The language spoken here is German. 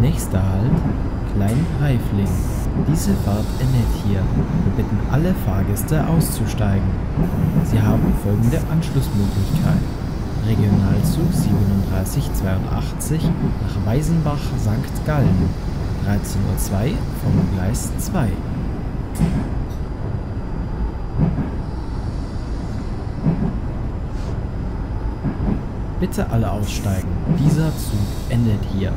Nächster Halt, Kleinreifling. Diese Fahrt endet hier. Wir bitten alle Fahrgäste auszusteigen. Sie haben folgende Anschlussmöglichkeit: Regionalzug 3782 nach Weisenbach, St. Gallen, 13:02 Uhr vom Gleis 2. Bitte alle aussteigen. Dieser Zug endet hier.